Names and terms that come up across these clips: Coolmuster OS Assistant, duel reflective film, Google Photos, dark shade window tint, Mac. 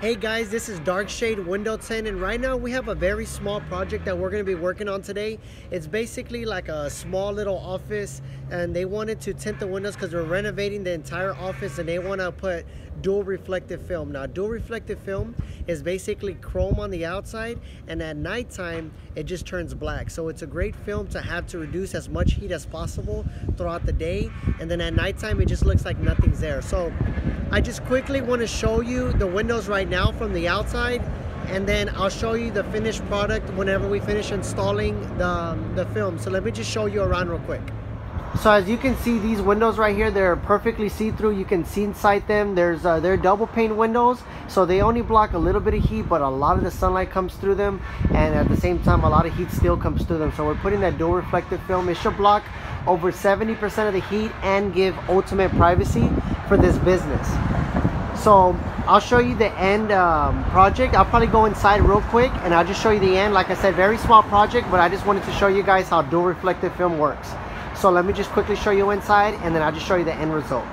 Hey guys, this is Dark Shade Window Tint, and right now we have a very small project that we're going to be working on today. It's basically like a small little office, and they wanted to tint the windows because we're renovating the entire office, and they want to put dual reflective film. Now, dual reflective film is basically chrome on the outside, and at nighttime it just turns black. So it's a great film to have to reduce as much heat as possible throughout the day, and then at nighttime it just looks like nothing's there. So I just quickly want to show you the windows right now from the outside, and then I'll show you the finished product whenever we finish installing the film. So let me just show you around real quick. So as you can see, these windows right here, they're perfectly see-through. You can see inside them. They're double pane windows, so they only block a little bit of heat, but a lot of the sunlight comes through them, and at the same time a lot of heat still comes through them. So we're putting that dual reflective film. It should block over 70% of the heat and give ultimate privacy for this business. So I'll show you the end project. I'll probably go inside real quick and I'll just show you the end. Like I said, very small project, but I just wanted to show you guys how dual reflective film works. So let me just quickly show you inside, and then I'll just show you the end result.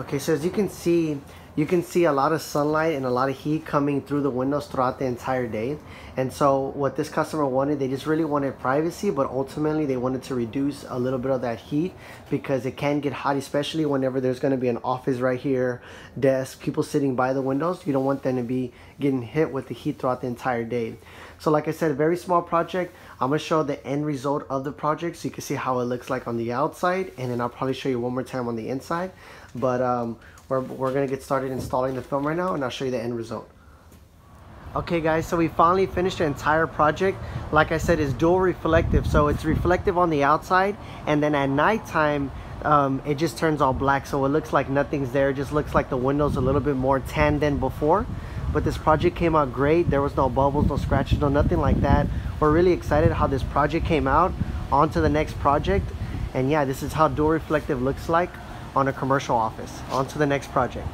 Okay, so as you can see a lot of sunlight and a lot of heat coming through the windows throughout the entire day. And so what this customer wanted, they just really wanted privacy, but ultimately they wanted to reduce a little bit of that heat because it can get hot, especially whenever there's going to be an office right here, desk, people sitting by the windows. You don't want them to be getting hit with the heat throughout the entire day. So like I said, a very small project. I'm going to show the end result of the project so you can see how it looks like on the outside, and then I'll probably show you one more time on the inside. But we're going to get started installing the film right now, and I'll show you the end result. Okay guys, so we finally finished the entire project. Like I said, it's dual reflective, so it's reflective on the outside, and then at nighttime it just turns all black, so it looks like nothing's there. It just looks like the window's a little bit more tan than before. But this project came out great. There was no bubbles, no scratches, no nothing like that. We're really excited how this project came out. On to the next project. And yeah, this is how dual reflective looks like on a commercial office. On to the next project.